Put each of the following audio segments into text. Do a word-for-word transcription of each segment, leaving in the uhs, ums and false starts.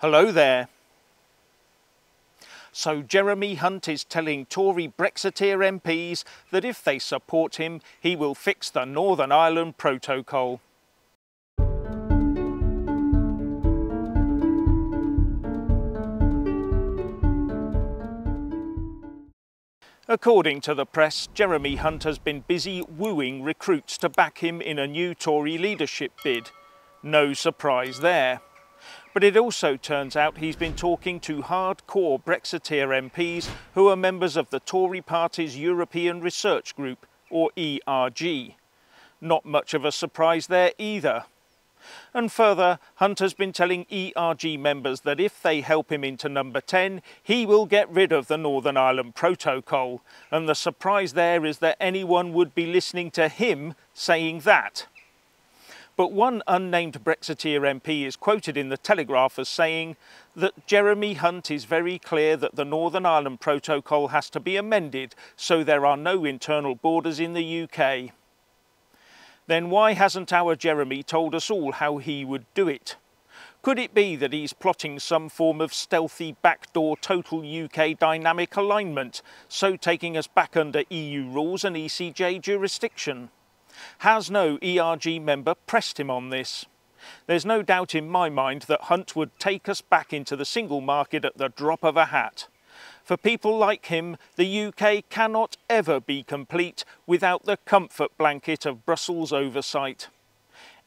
Hello there. So Jeremy Hunt is telling Tory Brexiteer M Ps that if they support him, he will fix the Northern Ireland Protocol. According to the press, Jeremy Hunt has been busy wooing recruits to back him in a new Tory leadership bid. No surprise there. But it also turns out he's been talking to hardcore Brexiteer M Ps who are members of the Tory party's European Research Group, or E R G. Not much of a surprise there either. And further, Hunt has been telling E R G members that if they help him into number ten, he will get rid of the Northern Ireland Protocol. And the surprise there is that anyone would be listening to him saying that. But one unnamed Brexiteer M P is quoted in the Telegraph as saying that Jeremy Hunt is very clear that the Northern Ireland Protocol has to be amended so there are no internal borders in the U K. Then why hasn't our Jeremy told us all how he would do it? Could it be that he's plotting some form of stealthy backdoor total U K dynamic alignment, so taking us back under E U rules and E C J jurisdiction? Has no E R G member pressed him on this? There's no doubt in my mind that Hunt would take us back into the single market at the drop of a hat. For people like him, the U K cannot ever be complete without the comfort blanket of Brussels oversight.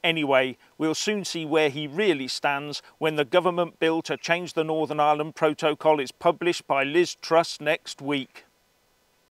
Anyway, we'll soon see where he really stands when the government bill to change the Northern Ireland Protocol is published by Liz Truss next week.